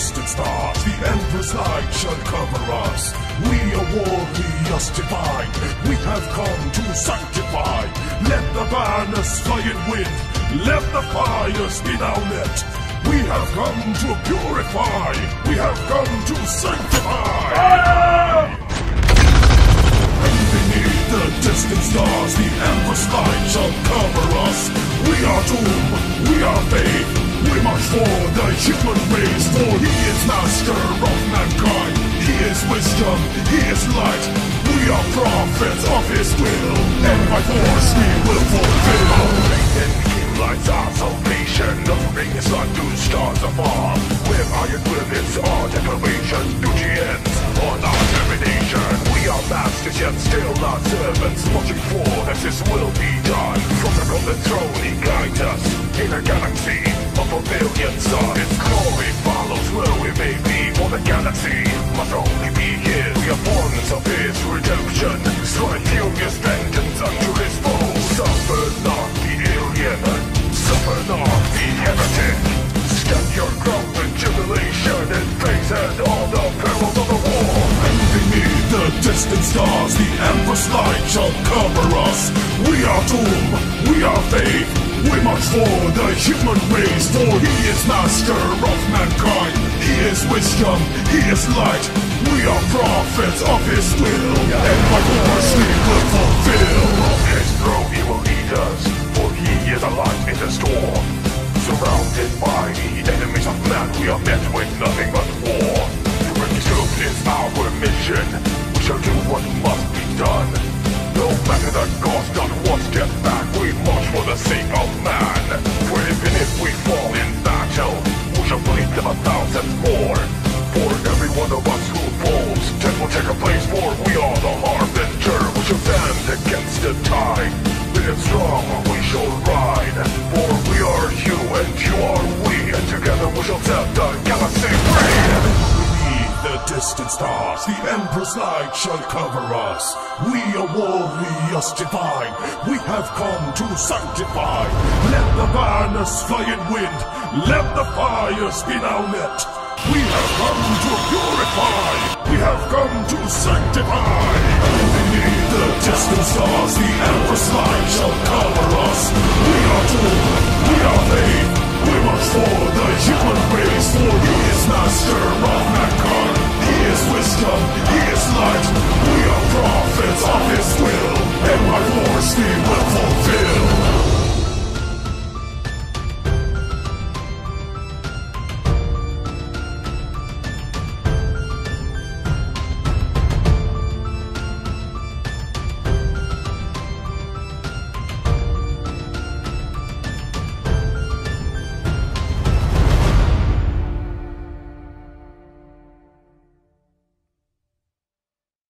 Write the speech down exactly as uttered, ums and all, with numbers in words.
distant star, the Emperor's light shall cover us. We are war, we us divine, we have come to sanctify. Let the banners fly in wind, let the fires be now lit. We have come to purify, we have come to sanctify. Fire! And beneath the distant stars, the Emperor's light shall cover us. We are doom, we are fate. We march for the human race, for he is master of mankind. He is wisdom, he is light. We are prophets of his will, and by force we will fulfill. Awaken, king lights our salvation, offering his light to stars afar. Where iron will is our declaration, duty ends on our termination. We are masters yet still our servants, watching for that his will be done. From the golden throne he guides us, in a galaxy of a billion suns. His glory follows where we may be, for the galaxy must only be his. We are bonds of his redemption, strike furious vengeance unto his foes. Suffer not the alien, suffer not the heretic. Stand your ground in tribulation, and face and all the perils of the war. And beneath the distant stars, the Emperor's light shall cover us. We are doom, we are fate. We march for the human race, for he is master of mankind. He is wisdom, he is light. We are prophets of his will, and by force we will fulfill. From his throne he will lead us, for he is a light in the storm. Surrounded by the enemies of man, we are met with nothing but war. To recoup is our mission, we shall do what must be done. No matter the cost, not one step back, we march for the sake of man. For even if we fall in battle, we shall bleed them a thousand more. For every one of us who falls, death will take a place, for we are the harbinger. We shall stand against the tide, being strong we shall ride. For we are you and you are we, and together we shall set the galaxy free. The distant stars, the Emperor's light shall cover us. We are warriors divine, we have come to sanctify. Let the banners fly in wind, let the fires be now lit. We have come to purify, we have come to sanctify. Beneath the distant stars, the Emperor's light shall cover us.